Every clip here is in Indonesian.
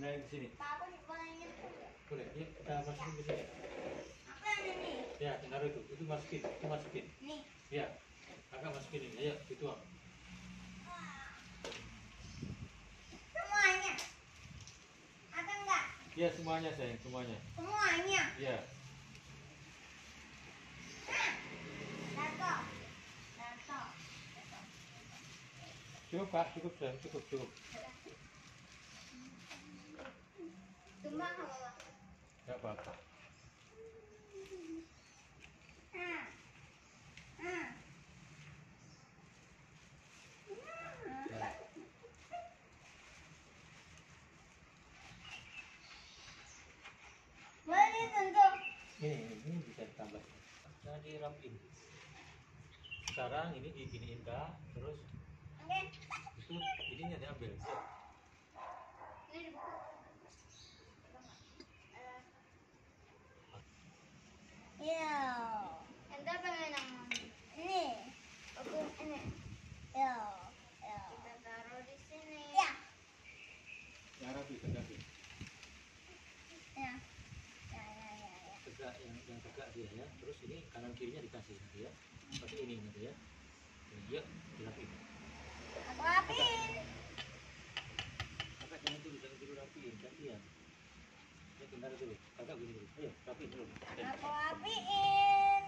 pindahin ke sini. Papa dipalanya boleh. Boleh, ya, kita masukin ke sini. Apa yang ini? Ya, taruh itu masukin, itu masukin. Nih. Ya, kakak masukin ini, ayo, dituang. Semuanya. Atau enggak? Ya, semuanya sayang, semuanya. Semuanya? Ya. Cukup Pak, cukup sayang, cukup. Cuma kalau enggak apa-apa. Boleh tentu. Ini bisa ditambah. Nah, dirapin. Sekarang ini diginiin Kak, terus itu ininya diambil. Iya. Entah pengen ini. Aku ini. Iya. Kita taruh di sini. Ya. Cara tegak. Ya. Ya. Tegak yang tegak dia ya. Terus ini kanan kirinya dikasih nanti ya. Seperti ini nanti ya. Iya, dilapin. Aku rapiin. Kakak jangan dulu, rapiin, gantian. Ya bentar dulu, kakak gini dulu. Ayo, rapiin dulu. Aku rapiin.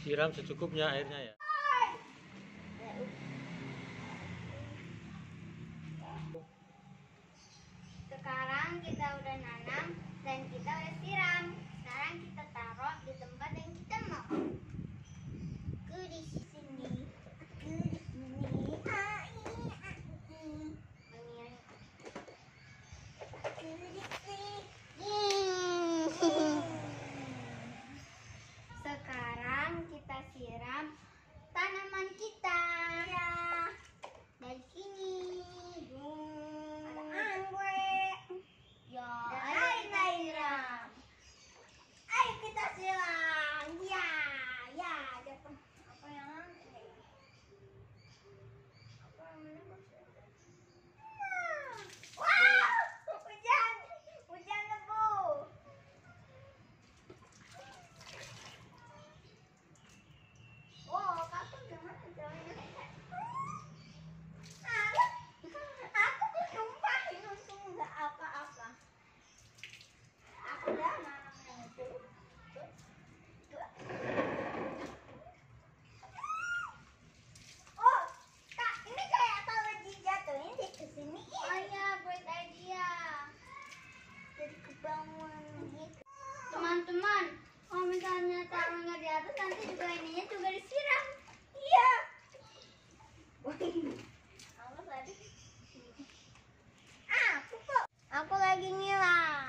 Siram secukupnya airnya ya. Sekarang kita udah nanam dan kita udah siram. Sekarang kita taruh di tempat yang kita mau. Aku di sini. Siram tanaman kita ya. Dari sini ada anggrek ya, ayo kita siram, ya apa yang anggrek, apa yang mana wah hujan debu. Wow, kakak gimana jalannya? Aku sumpahin langsung nggak apa-apa. Aku udah nanamnya itu. Oh, kak, ini kayak kalau dijatuhin di kesini. Oh iya, great idea. Jadi kebangun gitu. Teman-teman, kalau misalnya tangannya di atas nanti juga ininya juga disiram. Iya. Aku lagi nyiram.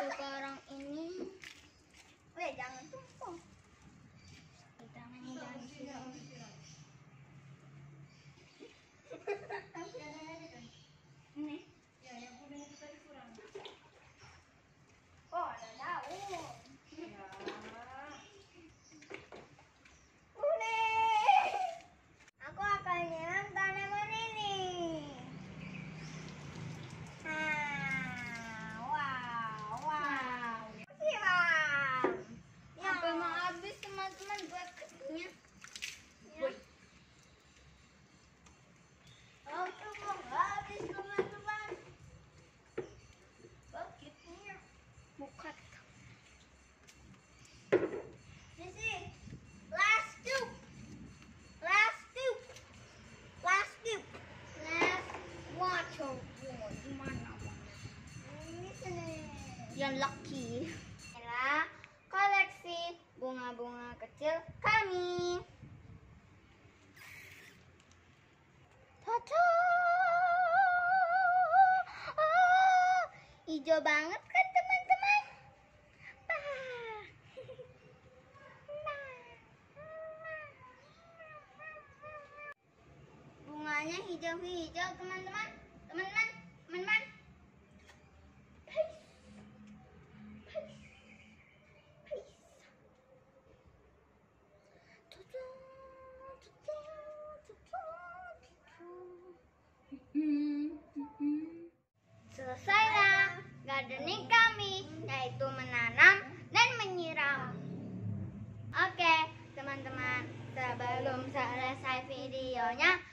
Sekarang ini, jangan tumpul. Kita main jangan siram. Tapi ada lagi kan? Ini? Ya, yang kuning itu tadi kurang. Oh, ada daun. Ya. Kuning. Aku akan nyiram tanaman ini. Nah, wow. Siram. Ya, sampai mau habis teman-teman buatnya. Woi. Aku mau habis teman-teman. Buatnya. Buka. Sisi. Last two. Gimana? Ini sini. Yang lucky. Inilah koleksi bunga-bunga kecil kami. Ta-ta! Oh, hijau banget kan teman-teman? Bunganya hijau-hijau teman-teman. Selesailah gardening kami, yaitu menanam dan menyiram. Oke, teman-teman, sebelum selesai videonya,